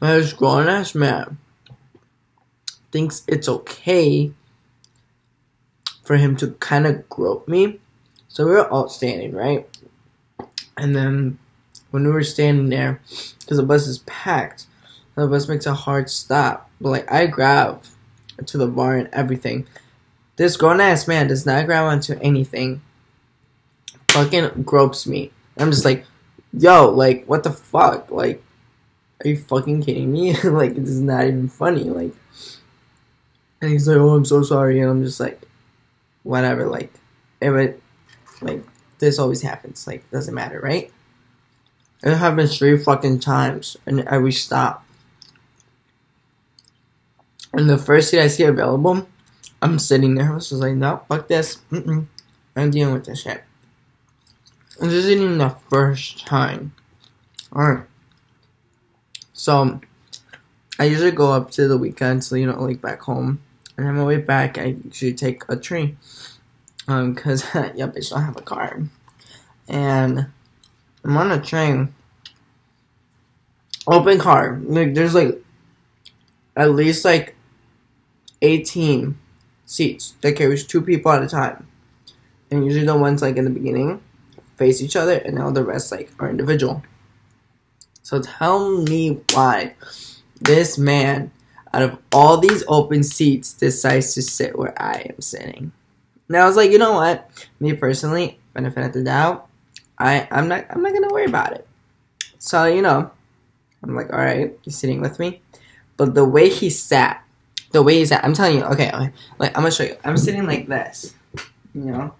This grown ass man thinks it's okay for him to kind of grope me. So we were all standing, right? And then when we were standing there, because the bus is packed, the bus makes a hard stop. But like, I grab to the bar and everything. This grown ass man does not grab onto anything. Fucking gropes me. I'm just like, yo, like, what the fuck? Like, are you fucking kidding me? Like, this is not even funny. Like, and he's like, oh, I'm so sorry. And I'm just like, whatever. Like, like, this always happens. Like, doesn't matter, right? It happens 3 fucking times and every stop. And the first seat I see available, I'm sitting there. I was just like, no, fuck this. I'm dealing with this shit. And this isn't even the first time. Alright. So, I usually go up to the weekend, so, you know, like, back home. And on my way back, I usually take a train. Because, yeah, bitch, I don't have a car. And I'm on a train. Open car. Like, there's, like, at least, like, 18 seats that carries 2 people at a time. And usually the ones, like, in the beginning face each other, and now the rest, like, are individual. So tell me why this man, out of all these open seats, decides to sit where I am sitting. Now I was like, you know what? Me personally, benefit of the doubt, I'm not gonna worry about it. So, you know, I'm like, all right, he's sitting with me. But the way he sat, the way he sat, I'm telling you, okay, like, I'm gonna show you. I'm sitting like this, you know,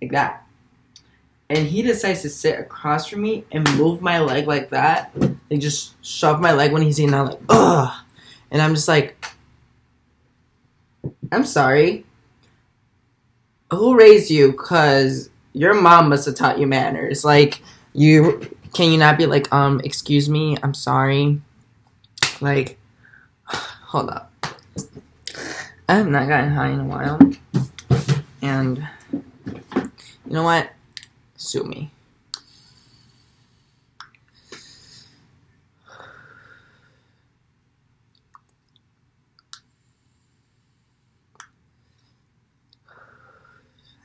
like that. And he decides to sit across from me and move my leg like that. Like, just shove my leg when he's sitting down, like, ugh. And I'm just like, I'm sorry. Who raised you? Because your mom must have taught you manners. Like, you not be like, excuse me, I'm sorry. Like, hold up. I have not gotten high in a while. And you know what? Sue me.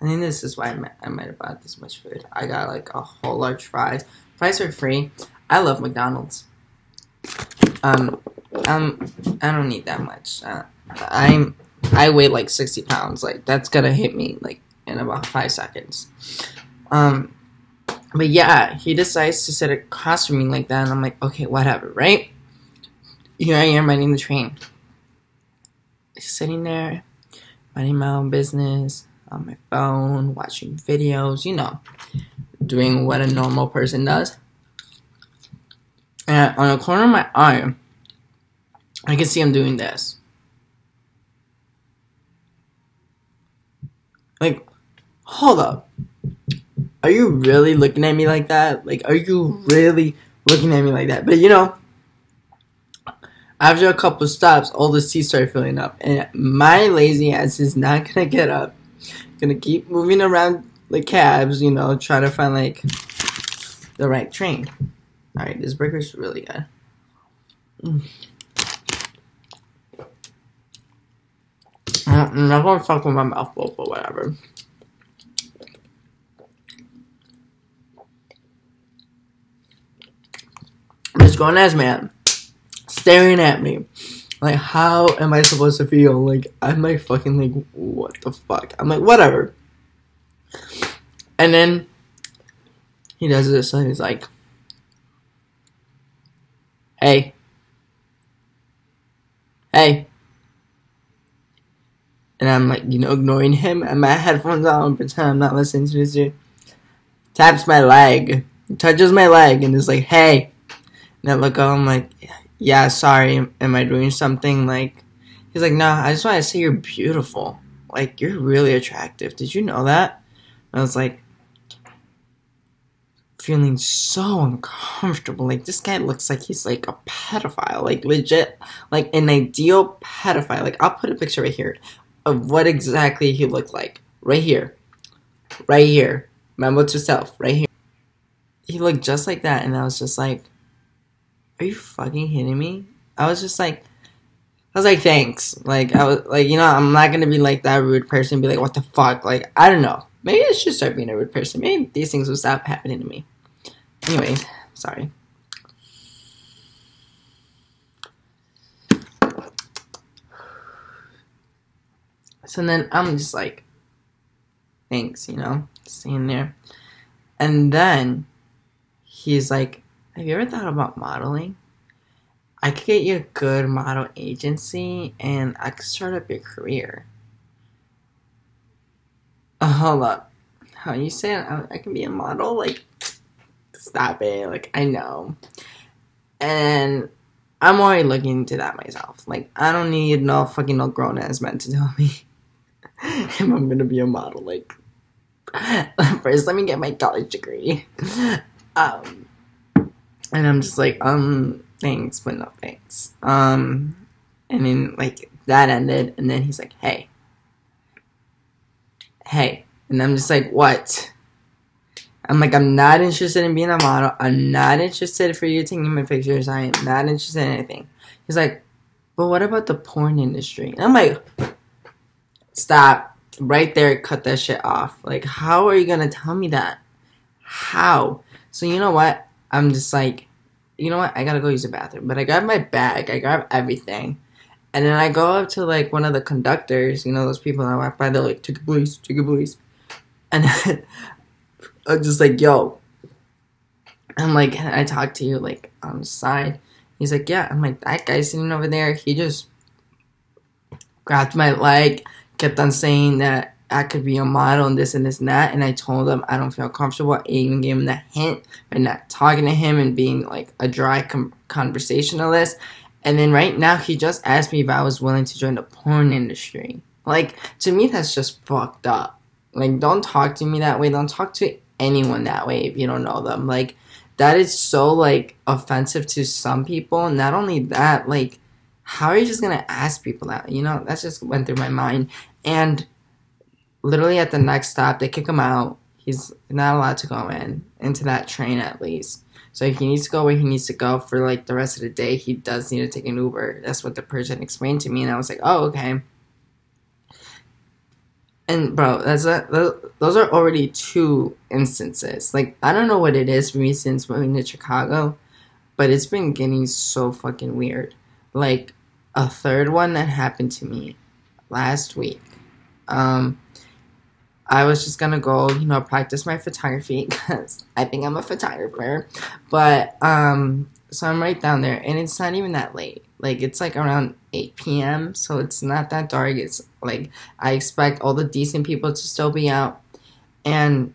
I think this is why I might have bought this much food. I got like a whole large fries. Fries are free. I love McDonald's. I don't need that much. I weigh like 60 pounds. Like, that's gonna hit me like in about 5 seconds. But yeah, he decides to sit across from me like that, and I'm like, okay, whatever, right? Here I am riding the train. Sitting there, minding my own business, on my phone, watching videos, you know, doing what a normal person does. And on the corner of my eye, I can see him doing this. Like, hold up. Are you really looking at me like that? Like, are you really looking at me like that? But, you know, after a couple stops, all the seats start filling up. And my lazy ass is not going to get up. Going to keep moving around the cabs, you know, try to find, like, the right train. All right, this burger's really good. I'm not going to fuck with my mouth full, but whatever. This grown ass man staring at me like, how am I supposed to feel? Like, I'm like fucking like, what the fuck? I'm like, whatever. And then he does this and he's like, hey, hey. And I'm like, you know, ignoring him and my headphones on, pretend I'm not listening to this dude. Taps my leg, touches my leg, and is like, hey. And I look up, I'm like, yeah, sorry, am I doing something? Like, he's like, no, I just want to say you're beautiful. Like, you're really attractive. Did you know that? And I was like, feeling so uncomfortable. Like, this guy looks like he's like a pedophile. Like, legit, like an ideal pedophile. Like, I'll put a picture right here of what exactly he looked like. Right here. Right here. Remember to self. Right here. He looked just like that, and I was just like, are you fucking kidding me? I was like, thanks. Like, I'm not going to be like that rude person and be like, what the fuck? Like, I don't know. Maybe I should start being a rude person. Maybe these things will stop happening to me. Anyways, sorry. So then I'm just like, thanks, you know, staying there. And then he's like, have you ever thought about modeling? I could get you a good model agency and I could start up your career. Oh, hold up. How you saying I can be a model? Like, stop it. Like, I know. And I'm already looking into that myself. Like, I don't need no fucking no grown ass man to tell me if I'm gonna be a model. Like, first let me get my college degree. And I'm just like, thanks, but no thanks. And then, like, that ended, and then he's like, hey. Hey. And I'm just like, what? I'm like, I'm not interested in being a model. I'm not interested for you taking my pictures. I am not interested in anything. He's like, but what about the porn industry? And I'm like, stop. Right there, cut that shit off. Like, how are you going to tell me that? How? So you know what? I'm just like, you know what? I got to go use the bathroom. But I grab my bag. I grab everything. And then I go up to, like, one of the conductors. You know, those people that walk by. They're like, ticket please, ticket please. And then I'm just like, yo. I'm like, can I talk to you, like, on the side? He's like, yeah. I'm like, that guy sitting over there, he just grabbed my leg, kept on saying that I could be a model and this and this and that. And I told him I don't feel comfortable. I even gave him that hint by not talking to him and being, like, a dry conversationalist. And then right now he just asked me if I was willing to join the porn industry. Like, to me, that's just fucked up. Like, don't talk to me that way. Don't talk to anyone that way if you don't know them. Like, that is so, like, offensive to some people. Not only that, like, how are you just gonna ask people that? You know, that just went through my mind. And literally at the next stop, they kick him out. He's not allowed to go into that train at least. So if he needs to go where he needs to go for, like, the rest of the day, he does need to take an Uber. That's what the person explained to me, and I was like, oh, okay. And, bro, those are already two instances. Like, I don't know what it is for me since moving to Chicago, but it's been getting so fucking weird. Like, a third one that happened to me last week. I was just gonna go, you know, practice my photography because I think I'm a photographer. But, so I'm right down there, and it's not even that late. Like, it's, like, around 8 p.m., so it's not that dark. It's, like, I expect all the decent people to still be out. And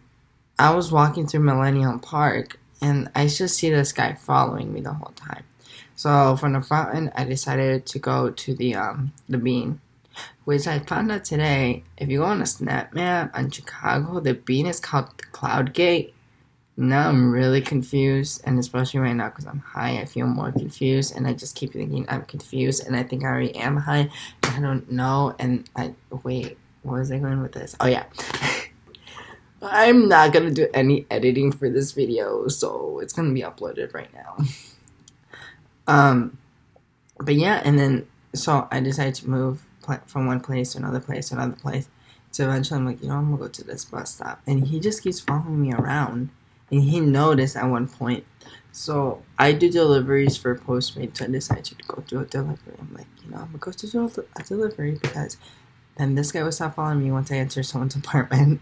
I was walking through Millennium Park, and I just see this guy following me the whole time. So from the fountain, I decided to go to the Bean, which I found out today, if you go on a snap map on Chicago, the Bean is called the Cloud Gate. Now I'm really confused, and especially right now because I'm high, I feel more confused, and I just keep thinking I'm confused, and I think I already am high. I don't know, and wait, where was I going with this? Oh, yeah. I'm not going to do any editing for this video, so it's going to be uploaded right now. But yeah, and then, so I decided to move from one place to another place to another place. So eventually I'm like, you know, I'm going to go to this bus stop, and he just keeps following me around. And he noticed at one point. So I do deliveries for Postmates. So I decided to go do a delivery. I'm like, you know, I'm going to go do a delivery because then this guy would stop following me once I enter someone's apartment.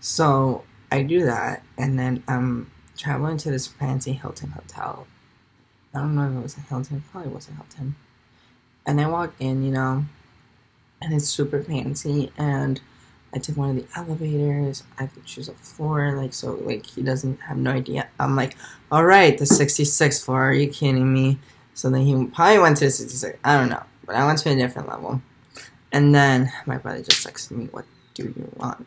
So I do that. And then I'm traveling to this fancy Hilton hotel. I don't know if it was a Hilton. It probably was a Hilton. And I walk in, you know, and it's super fancy. And I took one of the elevators, I could choose a floor, like, so, like, he doesn't have no idea. I'm like, alright, the 66th floor, are you kidding me? So then he probably went to the 66th, I don't know, but I went to a different level. And then my brother just texted me, what do you want?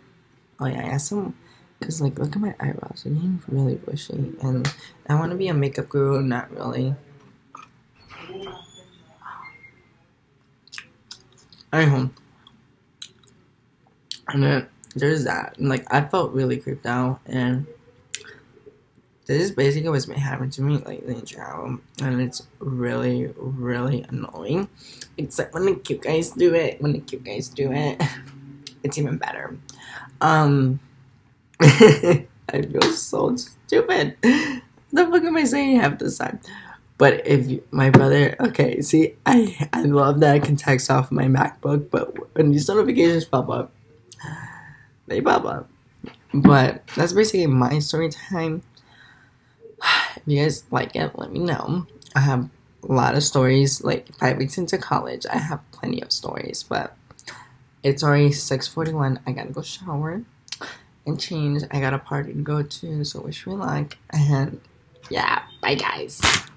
Oh yeah, I asked him, because, like, look at my eyebrows, they're getting really bushy, and I want to be a makeup guru, not really. Anywho. And then there's that. And, like, I felt really creeped out. And This is basically what's been happening to me lately in Chicago, and it's really, really annoying. Except when the cute guys do it, it's even better. I feel so stupid. What the fuck am I saying half the time? But if you, my brother, okay, see, I love that I can text off my MacBook, but when these notifications pop up, they pop up. But that's basically my story time. If you guys like it, let me know. I have a lot of stories. Like 5 weeks into college, I have plenty of stories, but it's already 6:41. I gotta go shower and change. I got a party to go to, so wish me luck. And yeah, bye guys.